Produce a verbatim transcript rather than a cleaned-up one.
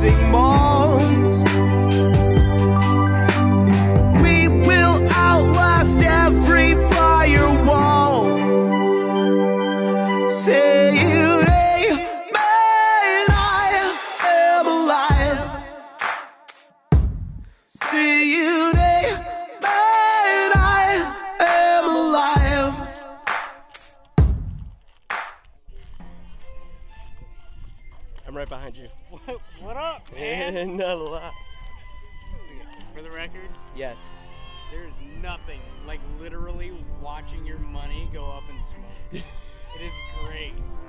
closing malls. We will outlast every firewall. Say, man, I am alive. See you day, man, I am alive. I'm right behind you. What, what up, man? Not a lot. For the record, yes. There's nothing like literally watching your money go up in smoke. It is great.